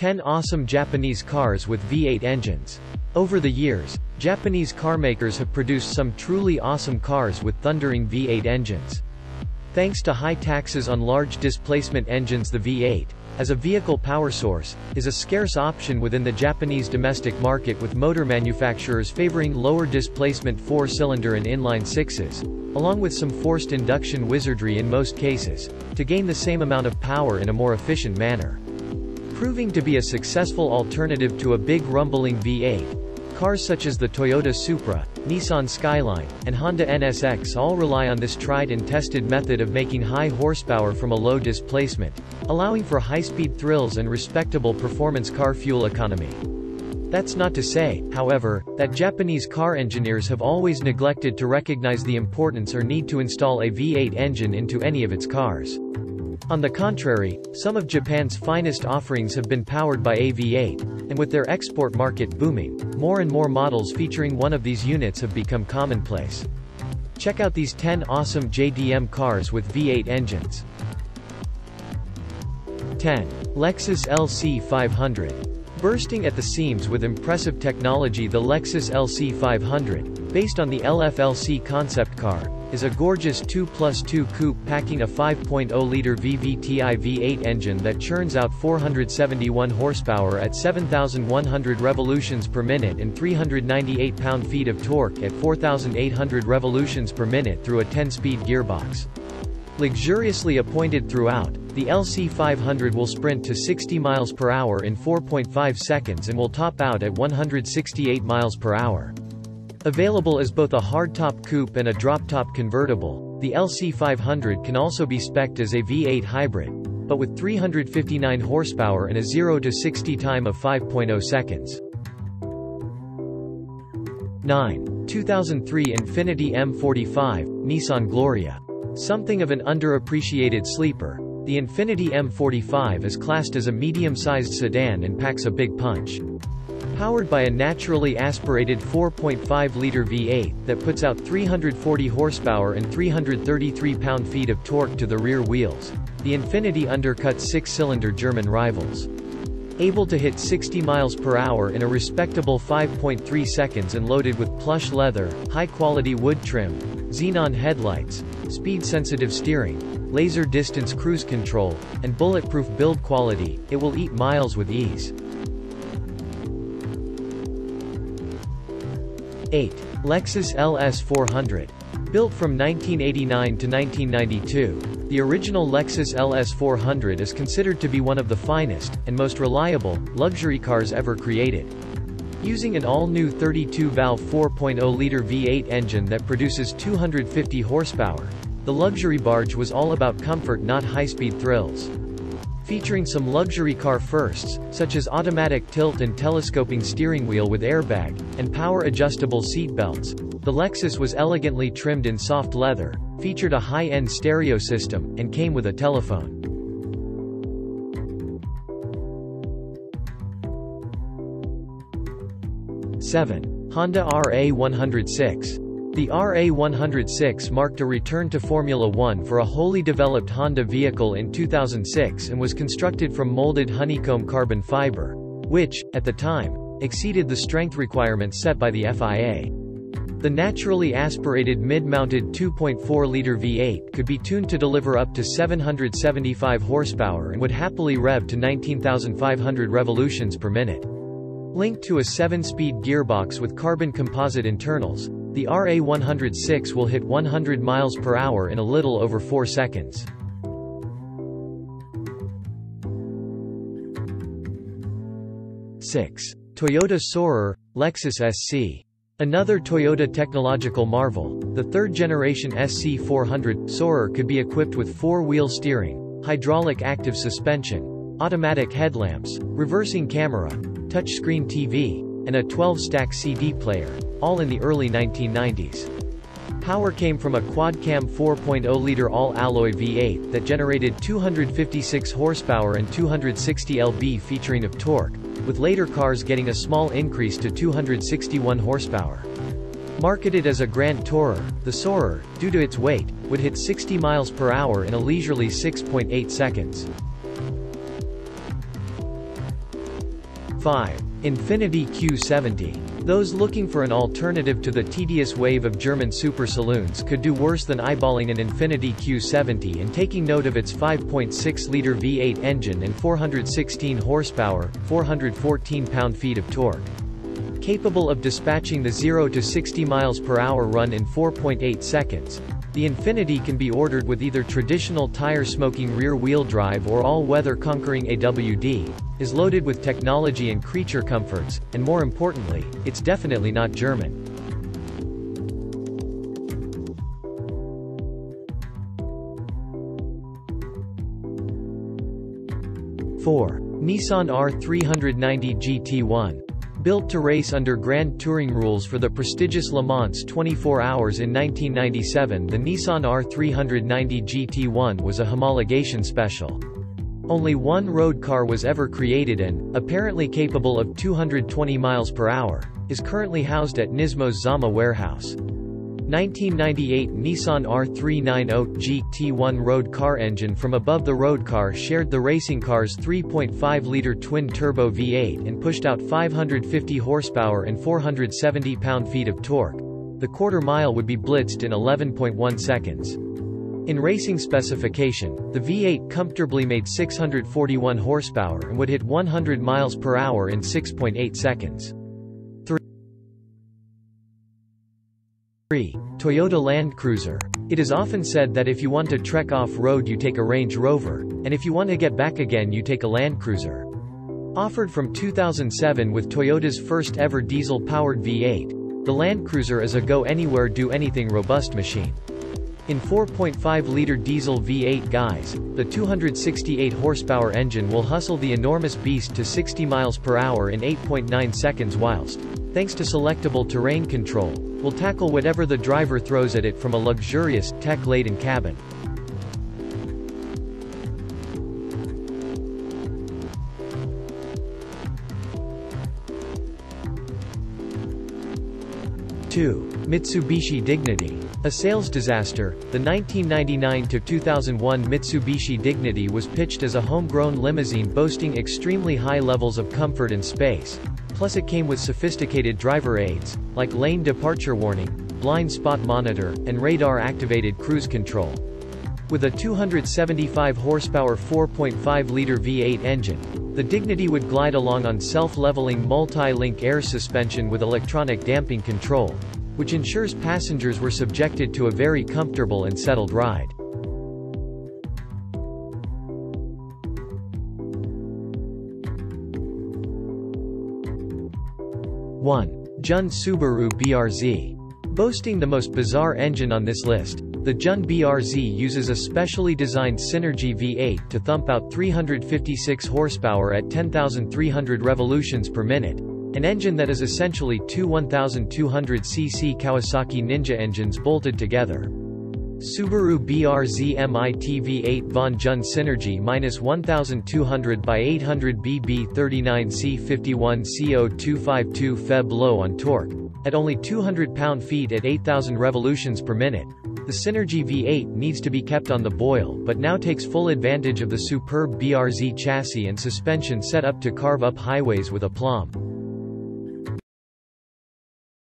10 awesome Japanese cars with V8 engines. Over the years, Japanese carmakers have produced some truly awesome cars with thundering V8 engines. Thanks to high taxes on large displacement engines, the V8, as a vehicle power source, is a scarce option within the Japanese domestic market, with motor manufacturers favoring lower displacement 4-cylinder and inline 6s, along with some forced induction wizardry in most cases, to gain the same amount of power in a more efficient manner. Proving to be a successful alternative to a big rumbling V8, cars such as the Toyota Supra, Nissan Skyline, and Honda NSX all rely on this tried and tested method of making high horsepower from a low displacement, allowing for high-speed thrills and respectable performance car fuel economy. That's not to say, however, that Japanese car engineers have always neglected to recognize the importance or need to install a V8 engine into any of its cars. On the contrary, some of Japan's finest offerings have been powered by a V8, and with their export market booming, more and more models featuring one of these units have become commonplace. Check out these 10 awesome JDM cars with V8 engines. 10. Lexus LC 500. Bursting at the seams with impressive technology, the Lexus LC 500, based on the LFLC concept car, is a gorgeous 2+2 coupe packing a 5.0-liter VVTi V8 engine that churns out 471 horsepower at 7,100 revolutions per minute and 398 pound-feet of torque at 4,800 revolutions per minute through a 10-speed gearbox. Luxuriously appointed throughout, the LC 500 will sprint to 60 miles per hour in 4.5 seconds and will top out at 168 miles per hour. Available as both a hardtop coupe and a drop-top convertible, the LC 500 can also be specced as a V8 hybrid, but with 359 horsepower and a 0-60 time of 5.0 seconds. 9. 2003 Infiniti M45, Nissan Gloria. Something of an underappreciated sleeper, the Infiniti M45 is classed as a medium-sized sedan and packs a big punch. Powered by a naturally aspirated 4.5-liter V8 that puts out 340 horsepower and 333 pound-feet of torque to the rear wheels, the Infiniti undercuts six-cylinder German rivals. Able to hit 60 miles per hour in a respectable 5.3 seconds and loaded with plush leather, high-quality wood trim, xenon headlights, speed-sensitive steering, laser distance cruise control, and bulletproof build quality, it will eat miles with ease. 8. Lexus LS 400. Built from 1989 to 1992, the original Lexus LS 400 is considered to be one of the finest, and most reliable, luxury cars ever created. Using an all-new 32-valve 4.0-liter V8 engine that produces 250 horsepower, the luxury barge was all about comfort, not high-speed thrills. Featuring some luxury car firsts, such as automatic tilt and telescoping steering wheel with airbag, and power-adjustable seat belts, the Lexus was elegantly trimmed in soft leather, featured a high-end stereo system, and came with a telephone. 7. Honda RA 106. The RA 106 marked a return to Formula One for a wholly developed Honda vehicle in 2006 and was constructed from molded honeycomb carbon fiber, which, at the time, exceeded the strength requirements set by the FIA. The naturally aspirated mid-mounted 2.4-liter V8 could be tuned to deliver up to 775 horsepower and would happily rev to 19,500 revolutions per minute. Linked to a 7-speed gearbox with carbon composite internals, the RA 106 will hit 100 miles per hour in a little over 4 seconds. 6. Toyota Soarer, Lexus SC. Another Toyota technological marvel, the third-generation SC 400 Soarer could be equipped with 4-wheel steering, hydraulic active suspension, automatic headlamps, reversing camera, touchscreen TV, and a 12-stack CD player, all in the early 1990s. Power came from a quad-cam 4.0-liter all-alloy V8 that generated 256 horsepower and 260 lb-ft featuring of torque, with later cars getting a small increase to 261 horsepower. Marketed as a Grand Tourer, the Soarer, due to its weight, would hit 60 miles per hour in a leisurely 6.8 seconds. 5. Infiniti Q70. Those looking for an alternative to the tedious wave of German super saloons could do worse than eyeballing an Infiniti Q70 and taking note of its 5.6-liter V8 engine and 416 horsepower, 414 pound-feet of torque. Capable of dispatching the 0 to 60 miles per hour run in 4.8 seconds. The Infiniti can be ordered with either traditional tire-smoking rear-wheel drive or all-weather conquering AWD, is loaded with technology and creature comforts, and more importantly, it's definitely not German. Four. Nissan R390 GT1. Built to race under Grand Touring rules for the prestigious Le Mans 24 Hours in 1997, the Nissan R390 GT1 was a homologation special. Only one road car was ever created and, apparently capable of 220 miles per hour, is currently housed at Nismo's Zama warehouse. 1998 Nissan R390 GT1 road car engine from above. The road car shared the racing car's 3.5-liter twin-turbo V8 and pushed out 550 horsepower and 470 pound-feet of torque. The quarter mile would be blitzed in 11.1 seconds. In racing specification, the V8 comfortably made 641 horsepower and would hit 100 miles per hour in 6.8 seconds. 3. Toyota Land Cruiser. It is often said that if you want to trek off-road you take a Range Rover, and if you want to get back again you take a Land Cruiser. Offered from 2007 with Toyota's first ever diesel-powered V8, the Land Cruiser is a go-anywhere do-anything robust machine. In 4.5-liter diesel V8 guise, the 268 horsepower engine will hustle the enormous beast to 60 miles per hour in 8.9 seconds whilst, thanks to selectable terrain control, will tackle whatever the driver throws at it from a luxurious, tech-laden cabin. 2. Mitsubishi Dignity. A sales disaster, the 1999–2001 Mitsubishi Dignity was pitched as a homegrown limousine boasting extremely high levels of comfort and space. Plus it came with sophisticated driver aids, like lane departure warning, blind spot monitor, and radar-activated cruise control. With a 275 horsepower 4.5-liter V8 engine, the Dignity would glide along on self-leveling multi-link air suspension with electronic damping control, which ensures passengers were subjected to a very comfortable and settled ride. 1. JUN Subaru BRZ. Boasting the most bizarre engine on this list, the JUN BRZ uses a specially designed Synergy V8 to thump out 356 horsepower at 10,300 revolutions per minute, an engine that is essentially two 1,200cc Kawasaki Ninja engines bolted together. Subaru BRZ MIT V8 von JUN Synergy -1200 by 800 BB39C51CO252 Feb. Low on torque, at only 200 pound-feet at 8,000 revolutions per minute. The Synergy V8 needs to be kept on the boil but now takes full advantage of the superb BRZ chassis and suspension set up to carve up highways with aplomb.